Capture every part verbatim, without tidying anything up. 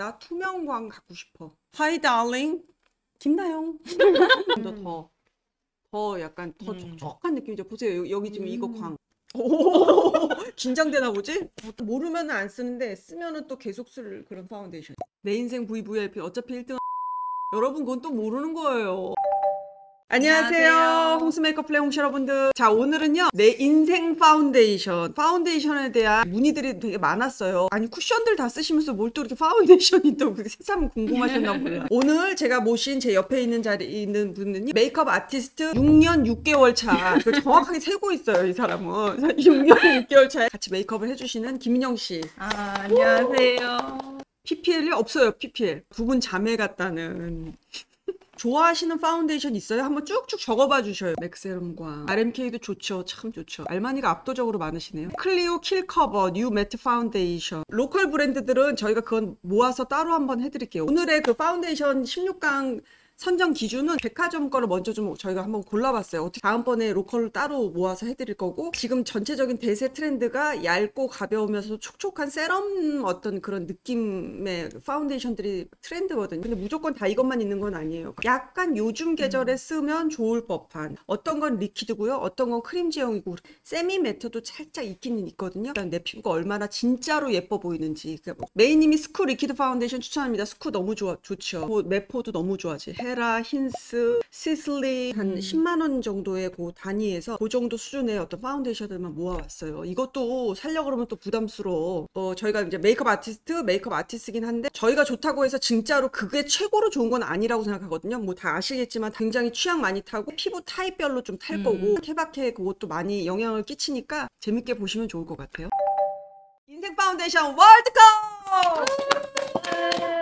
나 투명광 갖고 싶어. Hi darling. 김나영. 좀 더 더 약간 더 음. 촉촉한 느낌이죠. 보세요. 여기 지금 음. 이거 광. 오 긴장되나 보지? 모르면 안 쓰는데 쓰면은 또 계속 쓸 그런 파운데이션. 내 인생 브이브이아이피 어차피 일 등. 여러분 그건 또 모르는 거예요. 안녕하세요. 안녕하세요. 홍스 메이크업 플레이 홍시 여러분들. 자, 오늘은요. 내 인생 파운데이션. 파운데이션에 대한 문의들이 되게 많았어요. 아니, 쿠션들 다 쓰시면서 뭘 또 이렇게 파운데이션이 있다고 그렇게 새삼 궁금하셨나 보네요. 오늘 제가 모신 제 옆에 있는 자리에 있는 분은 메이크업 아티스트 육 년 육 개월 차. 정확하게 세고 있어요, 이 사람은. 육 년 육 개월 차에 같이 메이크업을 해주시는 김인영 씨. 아, 안녕하세요. 피피엘이 없어요, 피피엘. 부분 자매 같다는. 좋아하시는 파운데이션 있어요? 한번 쭉쭉 적어봐 주셔요. 맥세럼과 알엠케이도 좋죠. 참 좋죠. 알마니가 압도적으로 많으시네요. 클리오 킬커버, 뉴 매트 파운데이션. 로컬 브랜드들은 저희가 그건 모아서 따로 한번 해드릴게요. 오늘의 그 파운데이션 십육 강 선정 기준은 백화점 거를 먼저 좀 저희가 한번 골라봤어요. 어떻게 다음번에 로컬로 따로 모아서 해드릴 거고, 지금 전체적인 대세 트렌드가 얇고 가벼우면서 촉촉한 세럼 어떤 그런 느낌의 파운데이션들이 트렌드거든요. 근데 무조건 다 이것만 있는 건 아니에요. 약간 요즘 계절에 쓰면 좋을 법한 어떤 건 리퀴드고요, 어떤 건 크림 제형이고 세미 매트도 살짝 있기는 있거든요. 내 피부가 얼마나 진짜로 예뻐 보이는지. 메이님이 스쿠 리퀴드 파운데이션 추천합니다. 스쿠 너무 좋아, 좋죠. 뭐 메포도 너무 좋아지. 헤라, 힌스, 시슬리 한 음. 십만 원 정도의 그 단위에서 그 정도 수준의 어떤 파운데이션들만 모아왔어요. 이것도 살려고 그러면 또 부담스러워. 어, 저희가 이제 메이크업 아티스트, 메이크업 아티스트긴 한데 저희가 좋다고 해서 진짜로 그게 최고로 좋은 건 아니라고 생각하거든요. 뭐 다 아시겠지만 굉장히 취향 많이 타고 피부 타입별로 좀 탈 거고 음. 케바케 그것도 많이 영향을 끼치니까 재밌게 보시면 좋을 것 같아요. 인생 파운데이션 월드컵!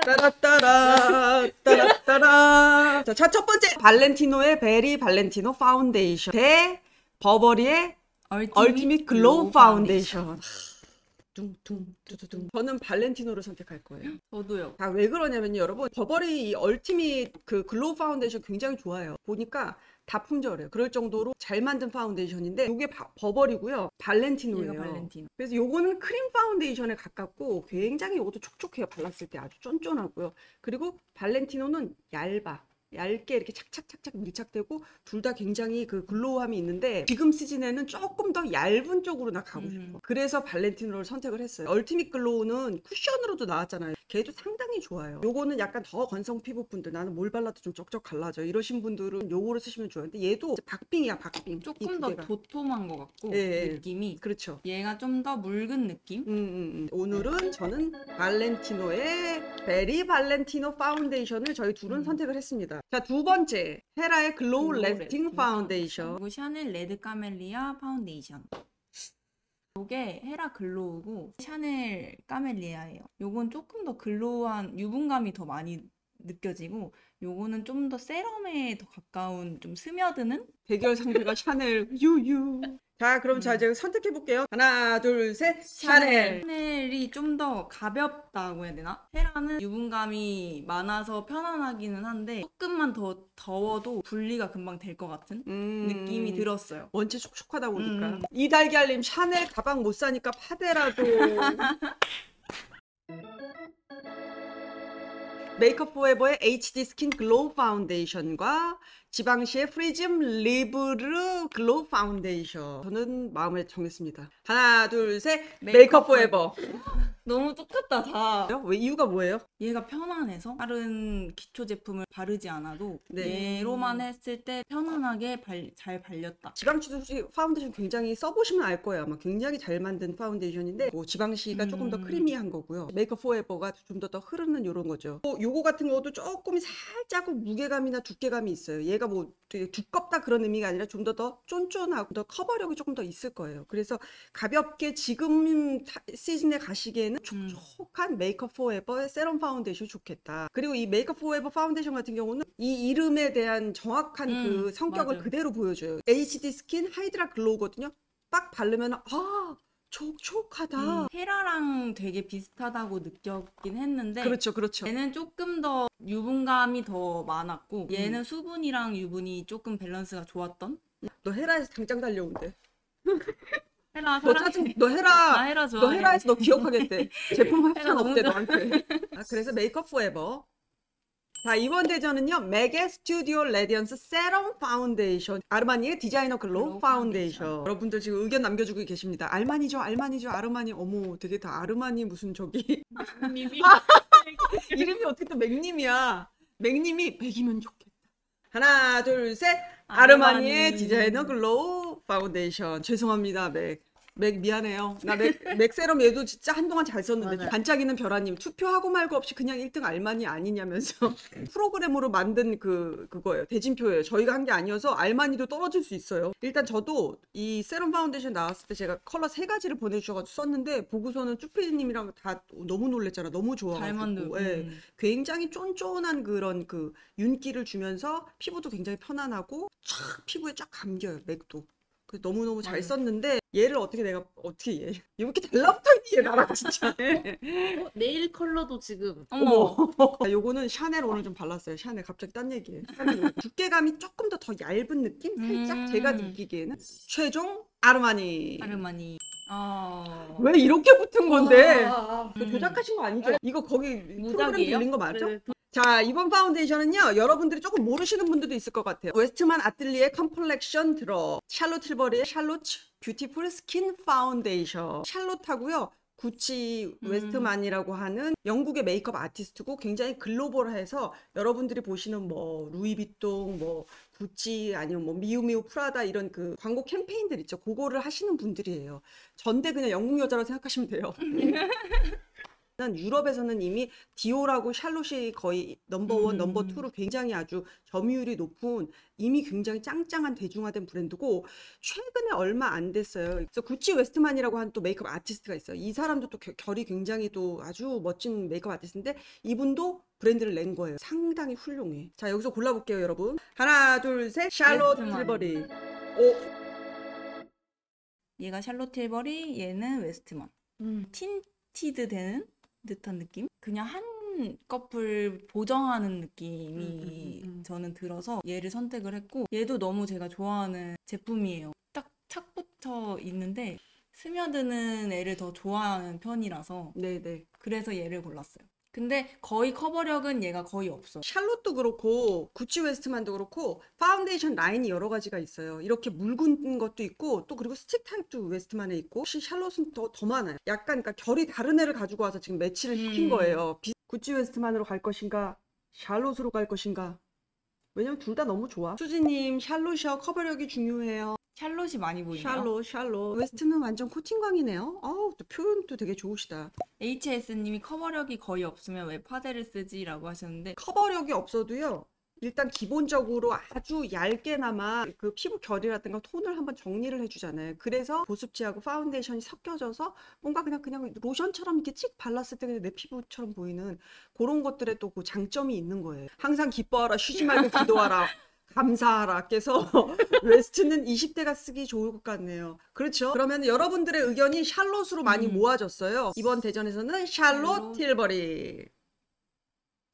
따라따라 따라따라. 자, 자, 첫 번째 발렌티노의 베리 발렌티노 파운데이션 대 버버리의 얼티밋 글로우 파운데이션. 둥둥 두두둥. 저는 발렌티노를 선택할 거예요. 저도요. 아, 왜 그러냐면요, 여러분, 버버리 이 얼티밋 그 글로우 파운데이션 굉장히 좋아요. 보니까 다 품절해요. 그럴 정도로 잘 만든 파운데이션인데 이게 버버리고요, 발렌티노예요. 발렌티노. 그래서 요거는 크림 파운데이션에 가깝고 굉장히 이것도 촉촉해요. 발랐을 때 아주 쫀쫀하고요. 그리고 발렌티노는 얇아. 얇게 이렇게 착착착착 밀착되고 둘 다 굉장히 그 글로우함이 있는데 지금 시즌에는 조금 더 얇은 쪽으로 나 가고 싶어. 음. 그래서 발렌티노를 선택을 했어요. 얼티밋 글로우는 쿠션으로도 나왔잖아요. 걔도 상당히 좋아요. 요거는 약간 더 건성 피부분들, 나는 뭘 발라도 좀 쩍쩍 갈라져 이러신 분들은 요거를 쓰시면 좋아요. 근데 얘도 박빙이야, 박빙. 조금 더 도톰한 것 같고 네. 느낌이 그렇죠. 얘가 좀 더 묽은 느낌? 음, 음, 음. 오늘은 저는 발렌티노의 베리 발렌티노 파운데이션을 저희 둘은 음. 선택을 했습니다. 자, 두 번째 헤라의 글로우 래스팅 파운데이션 그리고 샤넬 레드 카멜리아 파운데이션. 이게 헤라 글로우고 샤넬 카멜리아예요. 요건 조금 더 글로우한 유분감이 더 많이 느껴지고 요거는 좀 더 세럼에 더 가까운 좀 스며드는 대결 상대가 샤넬 유유. 자, 그럼 음. 자, 이제 선택해 볼게요. 하나, 둘, 셋. 샤넬. 샤넬이 좀 더 가볍다고 해야 되나? 헤라는 유분감이 많아서 편안하기는 한데 조금만 더 더워도 분리가 금방 될 것 같은 음. 느낌이 들었어요. 원체 촉촉하다 보니까. 음. 이달걀님, 샤넬 가방 못 사니까 파데라도. 메이크업포에버의 에이치디 스킨 글로우 파운데이션과 지방시의 프리즘 리브르 글로우 파운데이션. 저는 마음을 정했습니다. 하나, 둘, 셋. 메이크업포에버. 너무 똑같다 다. 왜? 이유가 뭐예요? 얘가 편안해서 다른 기초 제품을 바르지 않아도 네. 얘로만 했을 때 편안하게 발, 잘 발렸다. 지방시도 솔직히 파운데이션 굉장히 써보시면 알 거예요. 아마 굉장히 잘 만든 파운데이션인데 뭐 지방시가 음. 조금 더 크리미한 거고요. 메이크업 포에버가 좀 더 더 흐르는 이런 거죠. 뭐 요거 같은 것도 조금 살짝 무게감이나 두께감이 있어요. 얘가 뭐 되게 두껍다 그런 의미가 아니라 좀 더 더 쫀쫀하고 더 커버력이 조금 더 있을 거예요. 그래서 가볍게 지금 시즌에 가시기에는 촉촉한 음. 메이크업 포에버의 세럼 파운데이션이 좋겠다. 그리고 이 메이크업 포에버 파운데이션 같은 경우는 이 이름에 대한 정확한 음, 그 성격을 맞아요. 그대로 보여줘요. 에이치디 스킨 하이드라 글로우거든요. 빡 바르면 아 촉촉하다. 음, 헤라랑 되게 비슷하다고 느꼈긴 했는데 그렇죠, 그렇죠. 얘는 조금 더 유분감이 더 많았고 얘는 음. 수분이랑 유분이 조금 밸런스가 좋았던. 너 헤라에서 당장 달려온대. 헤라, 너 짜증, 너 헤라, 헤라 너 헤라에서 너 기억하겠대. 제품 협찬 없대 너한테. 아, 그래서 메이크업포에버. 자, 이번 대전은요, 맥의 스튜디오 레디언스 세럼 파운데이션, 아르마니의 디자이너 글로우 파운데이션. 파운데이션. 여러분들 지금 의견 남겨주고 계십니다. 알마니죠, 알마니죠, 아르마니. 어머, 되게 다 아르마니 무슨 저기. 맥님이. 아, 이름이 어떻게 또 맥님이야. 맥님이 맥이면 좋겠다. 하나, 둘, 셋. 아르마니. 아르마니의 디자이너 글로우 파운데이션. 죄송합니다, 맥. 맥 미안해요. 나 맥, 맥 세럼 얘도 진짜 한동안 잘 썼는데. 맞아요. 반짝이는 벼라님, 투표하고 말고 없이 그냥 일 등 알마니 아니냐면서 프로그램으로 만든 그, 그거예요. 대진표예요. 저희가 한 게 아니어서 알마니도 떨어질 수 있어요. 일단 저도 이 세럼 파운데이션 나왔을 때 제가 컬러 세 가지를 보내주셔가지고 썼는데, 보고서는 쭈피디님이랑 다 너무 놀랬잖아. 너무 좋아가지고. 잘 만들고. 예, 음. 굉장히 쫀쫀한 그런 그 윤기를 주면서 피부도 굉장히 편안하고 촥 피부에 쫙 감겨요. 맥도. 그래서 너무너무 잘 썼는데, 얘를 어떻게 내가 어떻게 얘 이렇게 달라붙어있니 얘 나랑 진짜. 어, 네일 컬러도 지금. 어머. 자, 요거는 샤넬 오늘 좀 발랐어요. 샤넬 갑자기 딴 얘기해. 두께감이 조금 더 더 얇은 느낌? 살짝 음 제가 느끼기에는 최종 아르마니. 아르마니. 어... 왜 이렇게 붙은 건데? 아, 아, 아. 음. 조작하신 거 아니죠? 그래. 이거 거기 무작위요? 프로그램 빌린 거 맞죠? 그래. 자, 이번 파운데이션은요, 여러분들이 조금 모르시는 분들도 있을 것 같아요. 웨스트만 아뜰리에 컴플렉션 드롭, 샬롯 틸버리의 샬롯 뷰티풀 스킨 파운데이션. 샬롯하고요, 구찌 웨스트만이라고 음. 하는 영국의 메이크업 아티스트고, 굉장히 글로벌해서 여러분들이 보시는 뭐 루이비통, 뭐 구찌, 아니면 뭐 미우미우 프라다 이런 그 광고 캠페인들 있죠. 그거를 하시는 분들이에요. 전대 그냥 영국 여자라고 생각하시면 돼요. 유럽에서는 이미 디올하고 샬롯이 거의 넘버원, 음. 넘버투로 굉장히 아주 점유율이 높은, 이미 굉장히 짱짱한 대중화된 브랜드고, 최근에 얼마 안 됐어요. 그래서 구찌 웨스트만이라고 하는 또 메이크업 아티스트가 있어요. 이 사람도 또 결이 굉장히 또 아주 멋진 메이크업 아티스트인데, 이분도 브랜드를 낸 거예요. 상당히 훌륭해. 자, 여기서 골라볼게요, 여러분. 하나, 둘, 셋. 샬롯 틸버리. 오. 얘가 샬롯 틸버리, 얘는 웨스트만. 음. 틴티드 되는 듯한 느낌? 그냥 한 커플 보정하는 느낌이 음, 음, 음. 저는 들어서 얘를 선택을 했고, 얘도 너무 제가 좋아하는 제품이에요. 딱 착 붙어 있는데 스며드는 애를 더 좋아하는 편이라서. 네네. 그래서 얘를 골랐어요. 근데 거의 커버력은 얘가 거의 없어. 샬롯도 그렇고 구찌 웨스트만도 그렇고 파운데이션 라인이 여러 가지가 있어요. 이렇게 묽은 것도 있고, 또 그리고 스틱 타입도 웨스트만에 있고, 혹시 샬롯은 더, 더 많아요. 약간 그러니까 결이 다른 애를 가지고 와서 지금 매치를 시킨 음. 거예요. 비... 구찌 웨스트만으로 갈 것인가, 샬롯으로 갈 것인가. 왜냐면 둘 다 너무 좋아. 수지님, 샬롯이요, 커버력이 중요해요. 샬롯이 많이 보이네요. 샬롯, 샬롯. 웨스트는 완전 코팅광이네요. 어우, 또 표현도 되게 좋으시다. 에이치에스님이 커버력이 거의 없으면 왜 파데를 쓰지? 라고 하셨는데, 커버력이 없어도요, 일단 기본적으로 아주 얇게나마 그 피부 결이라든가 톤을 한번 정리를 해주잖아요. 그래서 보습제하고 파운데이션이 섞여져서 뭔가 그냥 그냥 로션처럼 이렇게 찍 발랐을 때 그냥 내 피부처럼 보이는 그런 것들에 또 그 장점이 있는 거예요. 항상 기뻐하라, 쉬지 말고 기도하라. 감사하라 께서 웨스트는 이십 대가 쓰기 좋을 것 같네요. 그렇죠? 그러면 여러분들의 의견이 샬롯으로 많이 음. 모아졌어요. 이번 대전에서는 샬롯 틸버리.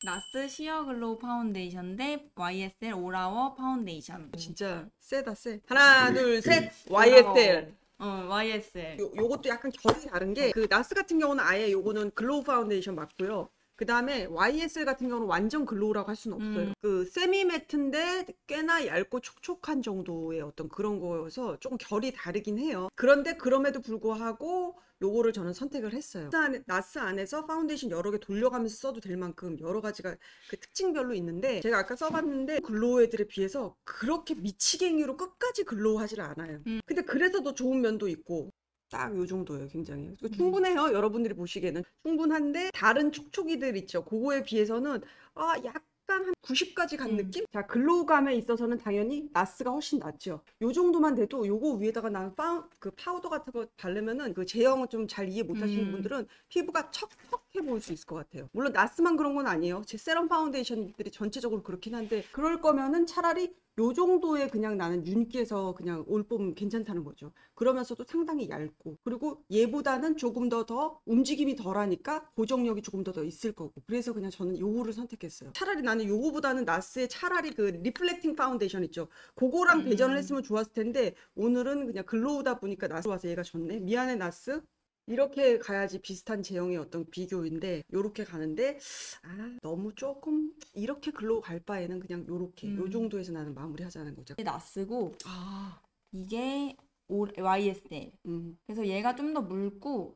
나스 시어 글로우 파운데이션 대 와이에스엘 오라워 파운데이션. 진짜 세다 세. 하나 둘 셋. 와이에스엘. 어, 와이에스엘. 요, 요것도 약간 결이 다른 게, 그 나스 같은 경우는 아예 요거는 글로우 파운데이션 맞고요. 그 다음에 와이에스엘 같은 경우는 완전 글로우라고 할 수는 없어요. 음. 그 세미 매트인데 꽤나 얇고 촉촉한 정도의 어떤 그런 거여서 조금 결이 다르긴 해요. 그런데 그럼에도 불구하고 요거를 저는 선택을 했어요. 나스 안에서 파운데이션 여러 개 돌려가면서 써도 될 만큼 여러 가지가 그 특징별로 있는데, 제가 아까 써봤는데 글로우 애들에 비해서 그렇게 미치갱이로 끝까지 글로우 하질 않아요. 음. 근데 그래서 더 좋은 면도 있고, 딱 요 정도예요. 굉장히 충분해요. 음. 여러분들이 보시기에는 충분한데, 다른 촉촉이들 있죠, 그거에 비해서는 아 약간 한 구십까지 간 음. 느낌? 자, 글로우감에 있어서는 당연히 나스가 훨씬 낫죠. 요 정도만 돼도 요거 위에다가 난 파, 그 파우더 같은 거 바르면은 그 제형을 좀 잘 이해 못 하시는 음. 분들은 피부가 척척 착해 보일 수 있을 것 같아요. 물론 나스만 그런 건 아니에요. 제 세럼 파운데이션들이 전체적으로 그렇긴 한데, 그럴 거면은 차라리 요 정도의 그냥 나는 윤기에서 그냥 올봄 괜찮다는 거죠. 그러면서도 상당히 얇고, 그리고 얘보다는 조금 더 더 움직임이 덜하니까 고정력이 조금 더 더 있을 거고, 그래서 그냥 저는 요거를 선택했어요. 차라리 나는 요거보다는 나스의 차라리 그 리플렉팅 파운데이션 있죠, 그거랑 음. 대전을 했으면 좋았을 텐데, 오늘은 그냥 글로우다 보니까 나스 와서 얘가 졌네. 미안해 나스. 이렇게 가야지 비슷한 제형의 어떤 비교인데, 요렇게 가는데 아 너무 조금 이렇게 글로 갈 바에는 그냥 요렇게 음. 요 정도에서 나는 마무리 하자는 거죠. 나 쓰고 아. 이게 와이에스엘 음. 그래서 얘가 좀 더 묽고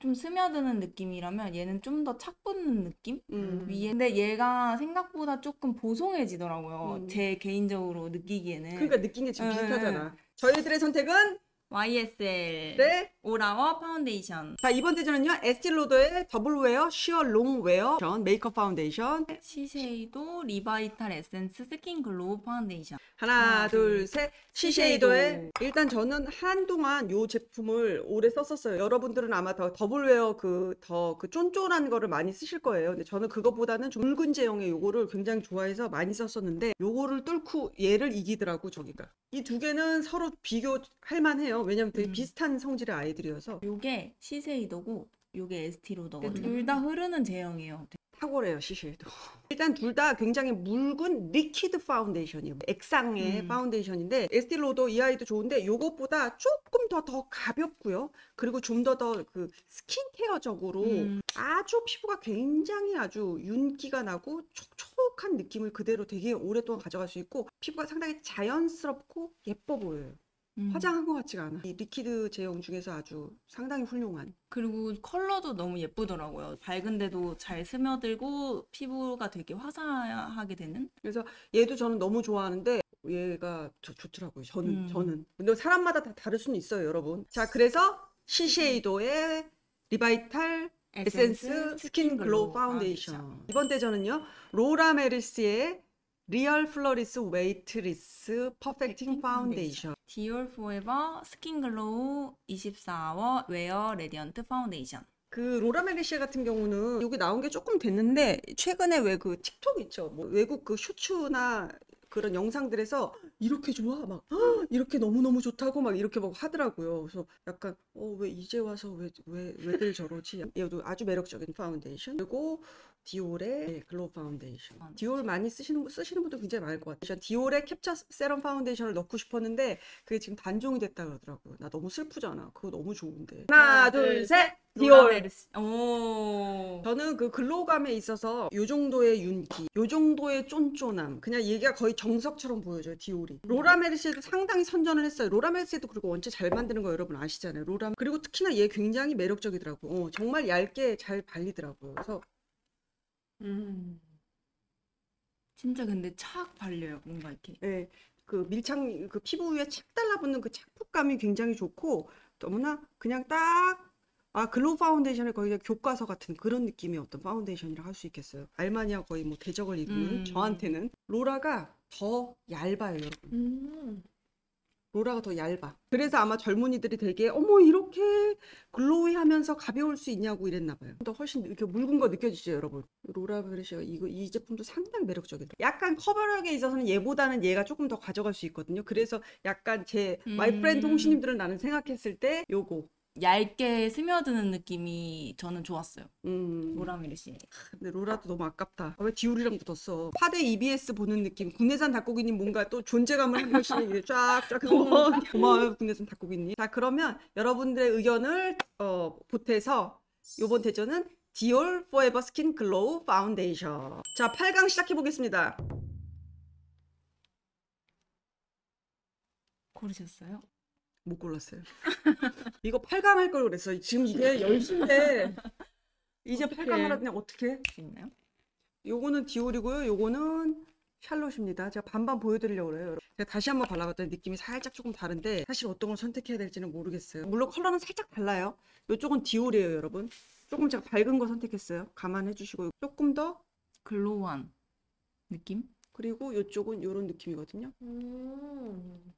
좀 스며드는 느낌이라면 얘는 좀 더 착붙는 느낌? 음. 위에. 근데 얘가 생각보다 조금 보송해지더라고요. 음. 제 개인적으로 느끼기에는. 그러니까 느낀 게 지금 음. 비슷하잖아. 저희들의 선택은 와이에스엘 네? 오라워 파운데이션. 자, 이번 대전은요, 에스티로더의 더블웨어 쉬어 롱웨어 메이크업 파운데이션, 시세이도 리바이탈 에센스 스킨 글로우 파운데이션. 하나 둘 셋. 시세이도의, 일단 저는 한동안 이 제품을 오래 썼었어요. 여러분들은 아마 더 더블웨어 그 더 그 쫀쫀한 거를 많이 쓰실 거예요. 근데 저는 그거보다는 좀 붉은 제형의 요거를 굉장히 좋아해서 많이 썼었는데, 요거를 뚫고 얘를 이기더라고. 저기가 이 두 개는 서로 비교할 만해요. 왜냐면 되게 음. 비슷한 성질의 아이들이어서. 요게 시세이도고 요게 에스티로더거든요. 둘 다 흐르는 제형이에요. 탁월해요 시세이도. 일단 둘 다 굉장히 묽은 리퀴드 파운데이션이에요. 액상의 음. 파운데이션인데, 에스티로더 이 아이도 좋은데 요것보다 조금 더 더 가볍고요. 그리고 좀 더 더 그 스킨케어적으로 음. 아주 피부가 굉장히 아주 윤기가 나고 촉촉한 느낌을 그대로 되게 오랫동안 가져갈 수 있고, 피부가 상당히 자연스럽고 예뻐 보여요. 음. 화장한 것 같지가 않아. 이 리퀴드 제형 중에서 아주 상당히 훌륭한. 그리고 컬러도 너무 예쁘더라고요. 밝은데도 잘 스며들고 피부가 되게 화사하게 되는. 그래서 얘도 저는 너무 좋아하는데 얘가 저, 좋더라고요. 저는 음. 저는. 근데 사람마다 다 다를 수는 있어요, 여러분. 자, 그래서 시쉐이도의 리바이탈 에센스, 에센스 스킨 글로우 파운데이션. 파운데이션. 이번 대전은요, 로라 메르시에 리얼 플로리스 웨이트리스 퍼펙팅 파운데이션, 디올 포에버 스킨 글로우 이십사 아워 웨어 레디언트 파운데이션. 그 로라 메르시에 같은 경우는 여기 나온 게 조금 됐는데, 최근에 왜 그 틱톡 있죠, 뭐 외국 그 쇼츠나 그런 영상들에서 이렇게 좋아 막 이렇게 너무너무 좋다고 막 이렇게 막 하더라고요. 그래서 약간 어 왜 이제 와서 왜 왜 왜들 저러지. 얘도 아주 매력적인 파운데이션. 그리고 디올의 글로우 파운데이션. 디올 많이 쓰시는 쓰시는 분도 굉장히 많을 것 같아요. 디올의 캡처 세럼 파운데이션을 넣고 싶었는데 그게 지금 단종이 됐다 그러더라고요. 나 너무 슬프잖아. 그거 너무 좋은데. 하나 둘 셋. 디올. 오. 저는 그 글로우감에 있어서 요 정도의 윤기, 요 정도의 쫀쫀함, 그냥 얘기가 거의 정석처럼 보여져요, 디올이. 로라 메르시에도 상당히 선전을 했어요. 로라 메르시에도 그리고 원체 잘 만드는 거 여러분 아시잖아요. 로라. 그리고 특히나 얘 굉장히 매력적이더라고. 어, 정말 얇게 잘 발리더라고요. 그래서 음. 진짜 근데 착 발려요, 뭔가 이렇게. 네. 그 밀착, 그 피부 위에 착 달라붙는 그 착붙감이 굉장히 좋고, 너무나 그냥 딱 아 글로우 파운데이션의 거의 교과서 같은 그런 느낌의 어떤 파운데이션이라 할 수 있겠어요. 알마니와 거의 뭐 대적을 이루는 음. 저한테는 로라가 더 얇아요, 여러분. 음. 로라가 더 얇아. 그래서 아마 젊은이들이 되게 어머 이렇게 글로우하면서 가벼울 수 있냐고 이랬나 봐요. 더 훨씬 이렇게 묽은 거 느껴지죠, 여러분. 로라 메르시에 이거 이 제품도 상당히 매력적이다. 약간 커버력에 있어서는 얘보다는 얘가 조금 더 가져갈 수 있거든요. 그래서 약간 제 음. 마이 프렌드 홍시님들은 나는 생각했을 때 요거. 얇게 스며드는 느낌이 저는 좋았어요. 음. 로라 메르시에. 근데 로라도 너무 아깝다. 왜 디올이랑 붙었어. 파데 이비에스 보는 느낌. 국내산 닭고기님 뭔가 또 존재감을 한 번씩 쫙쫙. 고마워요 국내산 닭고기님. 자, 그러면 여러분들의 의견을 어, 보태서 요번 대전은 디올 포에버 스킨 글로우 파운데이션. 자, 팔 강 시작해 보겠습니다. 고르셨어요? 못 골랐어요. 이거 팔 강 할 걸 그랬어. 지금 이게 열 시인데 이제 팔 강 하라더니 어떻게? 있나요? 요거는 디올이고요. 요거는 샬롯입니다. 제가 반반 보여드리려고 그래요. 제가 다시 한번 발라봤더니 느낌이 살짝 조금 다른데, 사실 어떤 걸 선택해야 될지는 모르겠어요. 물론 컬러는 살짝 달라요. 요쪽은 디올이에요, 여러분. 조금 제가 밝은 거 선택했어요. 감안해 주시고. 조금 더 글로우한 느낌? 그리고 요쪽은 요런 느낌이거든요. 음.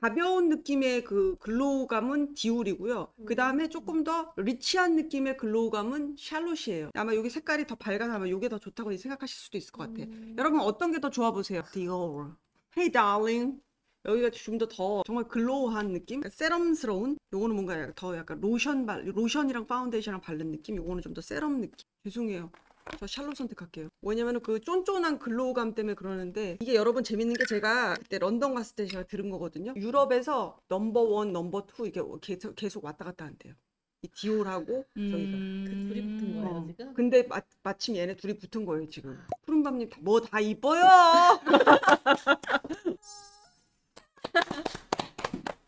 가벼운 느낌의 그 글로우감은 디올이고요. 음. 그 다음에 조금 더 리치한 느낌의 글로우감은 샬롯이에요. 아마 여기 색깔이 더 밝아서 아마 이게 더 좋다고 생각하실 수도 있을 것 같아요. 음. 여러분 어떤 게 더 좋아 보세요? 디올. Hey darling. 여기가 좀 더 더 정말 글로우한 느낌? 세럼스러운? 요거는 뭔가 더 약간 로션 발, 로션이랑 파운데이션이랑 바른 느낌? 요거는 좀 더 세럼 느낌? 죄송해요. 저 샬롯 선택할게요. 왜냐면은 그 쫀쫀한 글로우감 때문에 그러는데, 이게 여러분 재밌는 게 제가 그때 런던 갔을 때 제가 들은 거거든요. 유럽에서 넘버원, 넘버투 이게 계속, 계속 왔다 갔다 한대요. 이 디올하고 음... 저희가 그 둘이 붙은 거예요. 어. 지금? 근데 마, 마침 얘네 둘이 붙은 거예요 지금. 푸른밤님 뭐 다 이뻐요.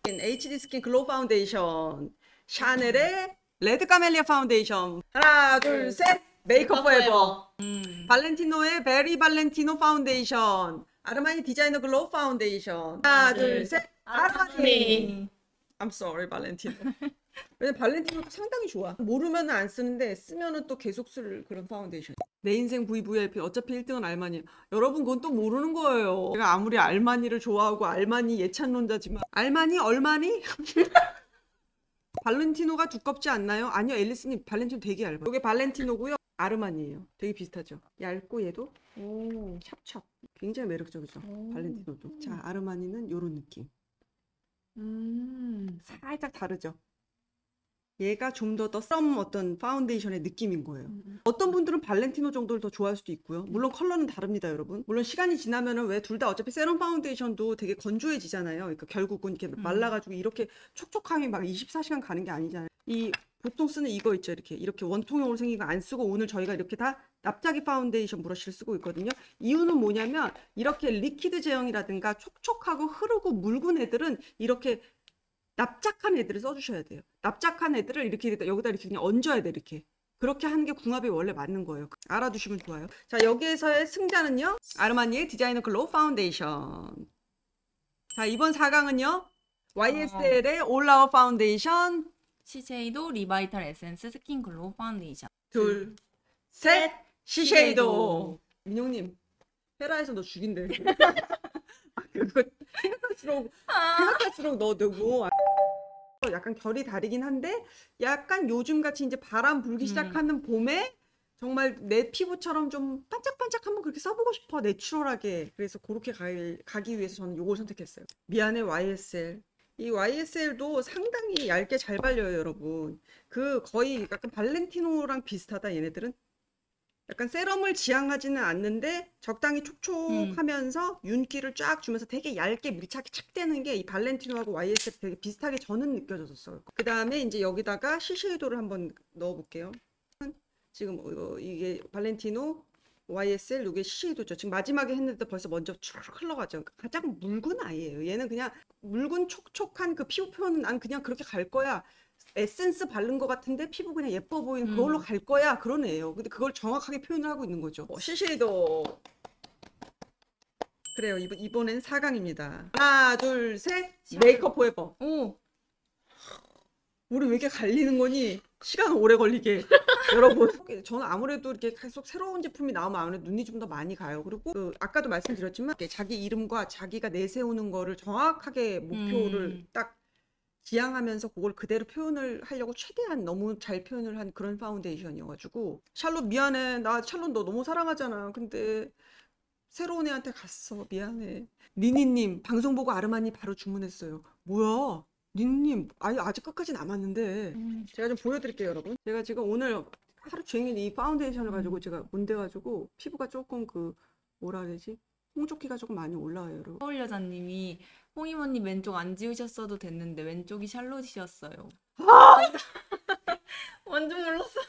에이치디 스킨 글로우 파운데이션, 샤넬의 레드 카멜리아 파운데이션. 하나 둘 셋. 메이크업포에버. 음. 발렌티노의 베리 발렌티노 파운데이션, 아르마니 디자이너 글로우 파운데이션. 하나 둘 셋. 아르마니. I'm sorry 발렌티노. 왜냐면 발렌티노도 상당히 좋아. 모르면 안 쓰는데 쓰면은 또 계속 쓸 그런 파운데이션. 내 인생 브이브이아이피. 어차피 일 등은 알마니. 여러분 그건 또 모르는 거예요. 제가 아무리 알마니를 좋아하고 알마니 예찬론자지만 알마니 얼마니? 발렌티노가 두껍지 않나요? 아니요 앨리스님, 발렌티노 되게 얇아요. 이게 발렌티노고요. 아르마니예요. 되게 비슷하죠? 얇고 얘도 오. 찹찹. 굉장히 매력적이죠. 오. 발렌티노도. 자, 아르마니는 요런 느낌. 음. 살짝 다르죠? 얘가 좀 더 더 썸 어떤 파운데이션의 느낌인 거예요. 음. 어떤 분들은 발렌티노 정도를 더 좋아할 수도 있고요. 물론 컬러는 다릅니다 여러분. 물론 시간이 지나면은 왜 둘 다 어차피 세럼 파운데이션도 되게 건조해지잖아요. 그러니까 결국은 이렇게 음. 말라가지고 이렇게 촉촉함이 막 이십사 시간 가는 게 아니잖아요. 이 보통 쓰는 이거 있죠. 이렇게 이렇게 원통형으로 생긴 거 안 쓰고 오늘 저희가 이렇게 다 납작이 파운데이션 브러쉬를 쓰고 있거든요. 이유는 뭐냐면 이렇게 리퀴드 제형이라든가 촉촉하고 흐르고 묽은 애들은 이렇게 납작한 애들을 써주셔야 돼요. 납작한 애들을 이렇게 여기다 이렇게 그냥 얹어야 돼. 이렇게 그렇게 하는 게 궁합이 원래 맞는 거예요. 알아두시면 좋아요. 자, 여기에서의 승자는요, 아르마니의 디자이너 글로우 파운데이션. 자, 이번 사 강은요 와이에스엘의 올라워 파운데이션, 시세이도 리바이탈 에센스 스킨 글로우 파운데이션. 둘, 셋. 시세이도. 민용님 헤라에서 너 죽인대. 그거 생각할수록 생각할수록 넣어두고. 약간 결이 다르긴 한데 약간 요즘같이 이제 바람 불기 시작하는 음. 봄에 정말 내 피부처럼 좀 반짝반짝 한번 그렇게 써보고 싶어, 내추럴하게. 그래서 그렇게 가기, 가기 위해서 저는 요걸 선택했어요. 미안해 와이에스엘. 이 와이에스엘도 상당히 얇게 잘 발려요 여러분. 그 거의 약간 발렌티노랑 비슷하다 얘네들은. 약간 세럼을 지향하지는 않는데 적당히 촉촉하면서 음. 윤기를 쫙 주면서 되게 얇게 밀착이 착 되는 게 이 발렌티노하고 와이에스엘 되게 비슷하게 저는 느껴졌었어요. 그 다음에 이제 여기다가 시쉐이도를 한번 넣어볼게요. 지금 이게 발렌티노, 와이에스엘, 이게 시쉐이도죠. 지금 마지막에 했는데 벌써 먼저 쭉 흘러가죠. 가장 묽은 아이예요. 얘는 그냥 묽은 촉촉한 그 피부 표현은 난 그냥 그렇게 갈 거야. 에센스 바른 것 같은데 피부 그냥 예뻐 보이는 그걸로 음. 갈 거야 그런 애예요. 근데 그걸 정확하게 표현을 하고 있는 거죠. 어, 시시도. 그래요. 이번, 이번엔 사 강입니다. 하나 둘 셋. 메이크업포에버. 오. 우리 왜 이렇게 갈리는 거니? 시간 오래 걸리게. 여러분 저는 아무래도 이렇게 계속 새로운 제품이 나오면 아무래도 눈이 좀 더 많이 가요. 그리고 그 아까도 말씀드렸지만 자기 이름과 자기가 내세우는 거를 정확하게 목표를 음. 딱 지향하면서 그걸 그대로 표현을 하려고 최대한 너무 잘 표현을 한 그런 파운데이션이어가지고. 샬롯 미안해. 나 샬롯 너 너무 사랑하잖아. 근데 새로운 애한테 갔어. 미안해. 니니님 방송 보고 아르마니 바로 주문했어요. 뭐야 니니님, 아니 아직 끝까지 남았는데. 음. 제가 좀 보여드릴게요 여러분. 제가 지금 오늘 하루 종일 이 파운데이션을 가지고 음. 제가 문대가지고 피부가 조금 그 뭐라 해야 되지? 홍조기가 조금 많이 올라와요 여러분. 서울여자님이 홍이모님 왼쪽 안 지우셨어도 됐는데 왼쪽이 샬롯이셨어요. 아! 완전 놀랐어.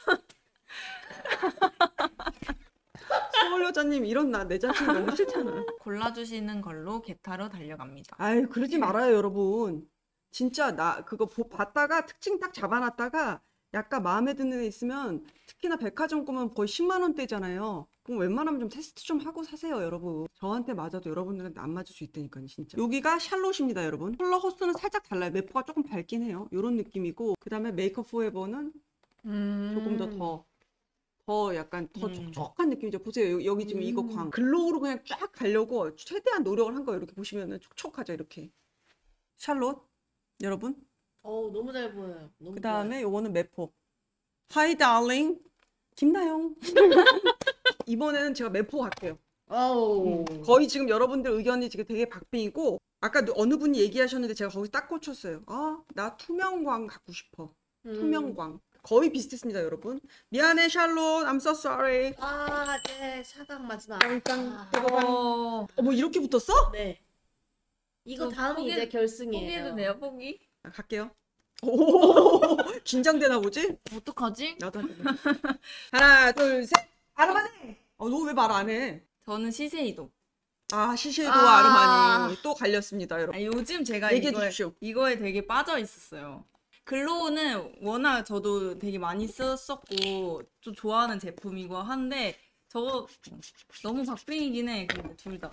서울여자님 이런 나 내 자신 너무 싫잖아. 골라주시는 걸로 게타로 달려갑니다. 아유 그러지 말아요 여러분. 진짜 나 그거 봤다가 특징 딱 잡아놨다가 약간 마음에 드는 애 있으면, 특히나 백화점 거면 거의 십만 원대잖아요. 그럼 웬만하면 좀 테스트 좀 하고 사세요 여러분. 저한테 맞아도 여러분들한테 안 맞을 수 있다니까요 진짜. 여기가 샬롯입니다 여러분. 컬러 호수는 살짝 달라요. 메포가 조금 밝긴 해요. 이런 느낌이고. 그 다음에 메이크업포에버는 음... 조금 더 더 더 약간 더 음. 촉촉한 느낌이죠. 보세요 여기 지금 음... 이거 광 글로우로 그냥 쫙 가려고 최대한 노력을 한 거예요. 이렇게 보시면은 촉촉하죠 이렇게. 샬롯 여러분. 어 너무 잘 보여요. 그 다음에 요거는 매포. 하이 달링 김나영. 이번에는 제가 매포 갈게요. 음, 거의 지금 여러분들 의견이 지금 되게 박빙이고, 아까 어느 분이 얘기하셨는데 제가 거기서 딱 꽂혔어요. 아, 나 투명광 갖고 싶어. 음. 투명광 거의 비슷했습니다 여러분. 미안해 샬롯, I'm so sorry. 아, 네, 사각 마지막. 아. 어, 뭐 이렇게 붙었어? 네. 이거 다음이 포기, 이제 결승이에요. 포기해도 돼요, 포기? 아, 갈게요. 오, 긴장되나 보지? 어떡하지? 나도 하나, 둘, 셋. 아르마니. 어, 너 왜 말 안 해? 저는 시세이도. 아, 시세이도와 아 아르마니 또 갈렸습니다 여러분. 아, 요즘 제가 이거에, 이거에 되게 빠져 있었어요. 글로우는 워낙 저도 되게 많이 썼었고 좀 좋아하는 제품이고 한데 저거 너무 박빙이긴 해. 근데 둘 다.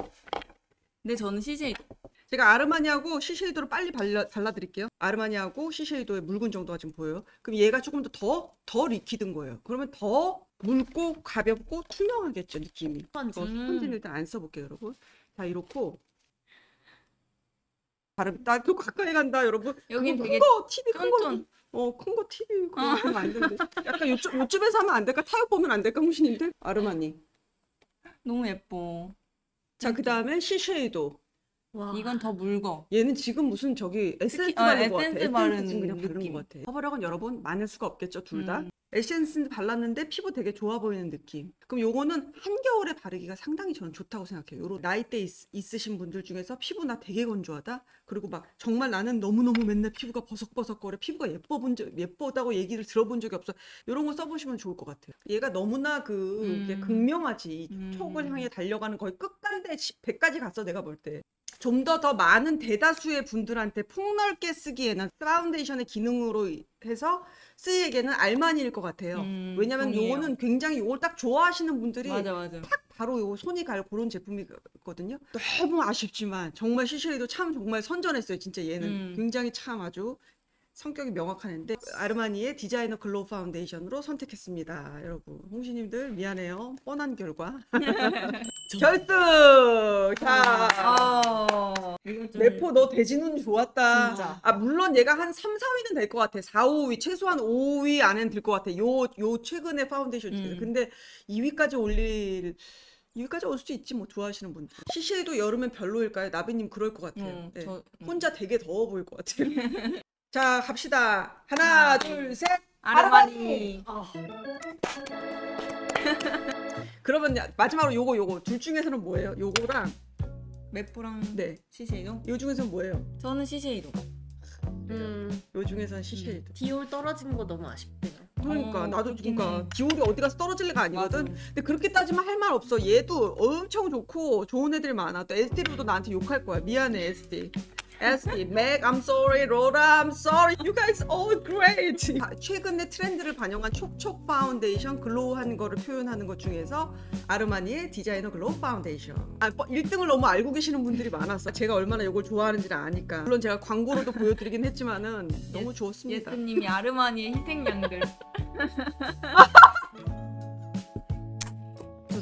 근데 저는 시세이도. 제가 아르마니하고 시세이도를 빨리 발라, 발라드릴게요. 아르마니하고 시세이도의 묽은 정도가 지금 보여요. 그럼 얘가 조금 더 더 더 리퀴드인 거예요. 그러면 더 묽고 가볍고 투명하겠죠 느낌이. 스펀지. 스펀지는 일단 안 써볼게요 여러분. 자 이렇고 발음. 나 또 가까이 간다 여러분. 여기 되게 큰거 티비 큰거. 어 큰거 티비 그거 하면 안 되는데. 약간 요쪽, 요쯤에서 하면 안 될까? 타협 보면 안 될까? 홍신인데? 아르마니 너무 예뻐. 자 그 다음에 시쉐이도. 와. 이건 더 묽어. 얘는 지금 무슨 저기 에센스 바른 거 같아. 에센스 바른 거 같아. 커버력은 여러분 많을 수가 없겠죠 둘 다. 음. 에센스 발랐는데 피부 되게 좋아 보이는 느낌. 그럼 요거는 한겨울에 바르기가 상당히 저는 좋다고 생각해요. 요런 나이대 있, 있으신 분들 중에서 피부 나 되게 건조하다, 그리고 막 정말 나는 너무너무 맨날 피부가 버석버석거려, 피부가 예뻐 본 적, 예쁘다고 얘기를 들어본 적이 없어, 요런 거 써보시면 좋을 것 같아요. 얘가 너무나 그 음. 이게 극명하지. 음. 촉을 향해 달려가는 거의 끝간데 백까지 갔어 내가 볼 때. 좀 더 더 많은 대다수의 분들한테 폭넓게 쓰기에는 파운데이션의 기능으로 해서 쓰이기에는 알마니일 것 같아요. 음, 왜냐면 동의해요. 요거는 굉장히 요걸 딱 좋아하시는 분들이 맞아, 맞아. 딱 바로 요 손이 갈 그런 제품이거든요. 너무 아쉽지만 정말 시쉐이도 참 정말 선전했어요. 진짜 얘는 음. 굉장히 참 아주 성격이 명확한 앤데 아르마니의 디자이너 글로우 파운데이션으로 선택했습니다. 여러분 홍시님들 미안해요. 뻔한 결과. 결승! 자, 아, 매포 너 대진운 좋았다. 진짜. 아 물론 얘가 한 삼, 사위는 될 것 같아. 사, 오위 최소한 오위 안에는 될 것 같아. 요, 요 최근의 파운데이션 중에서. 음. 근데 이위까지 올릴... 여기까지 올 수도 있지 뭐 좋아하시는 분들. 시시에도 여름엔 별로일까요? 나비님 그럴 것 같아요. 음, 네. 저, 음. 혼자 되게 더워 보일 것 같아요. 자 갑시다. 하나, 아, 둘, 셋. 아르마니. 아르마니. 어. 그러면 마지막으로 요거 요거 둘 중에서는 뭐예요? 요거랑 매포랑 네 시세이도? 요 중에서는 뭐예요? 저는 시세이도. 음. 요 중에서는 시세이도. 음. 디올 떨어진 거 너무 아쉽대요. 그러니까 어, 나도 그러니까 디올이 어디 가서 떨어질래가 아니거든. 맞아. 근데 그렇게 따지면 할 말 없어. 얘도 엄청 좋고 좋은 애들 많아. 또 에스티로도 나한테 욕할 거야. 미안해 에스티. 에스티, 맥, I'm sorry, 로라, I'm sorry, you guys all great. 최근의 트렌드를 반영한 촉촉 파운데이션 글로우한 거를 표현하는 것 중에서 아르마니의 디자이너 글로우 파운데이션. 아, 일등을 너무 알고 계시는 분들이 많았어. 제가 얼마나 이걸 좋아하는지를 아니까. 물론 제가 광고로도 보여드리긴 했지만은 너무 좋았습니다. 예스님이 아르마니의 희생양들.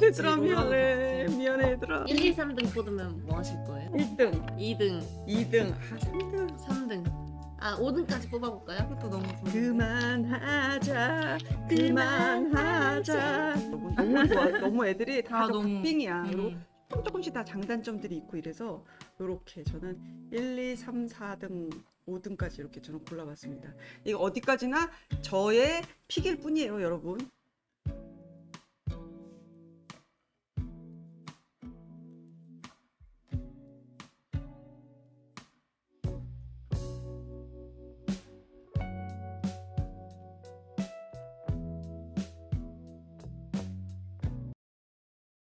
얘들아 미안해. 미안해 얘들아. 일, 이, 삼등 뽑으면 뭐 하실 거예요? 일등 이등 이등 아 삼등 삼등 아 오등까지 뽑아볼까요? 그것도 너무 좋아. 그만하자 그만하자. 너무 좋아. 너무 애들이 다 박빙이야. 아, 음. 그리고 조금씩 다 장단점들이 있고 이래서 요렇게 저는 일, 이, 삼, 사등 오등까지 이렇게 저는 골라봤습니다. 이거 어디까지나 저의 픽일 뿐이에요 여러분.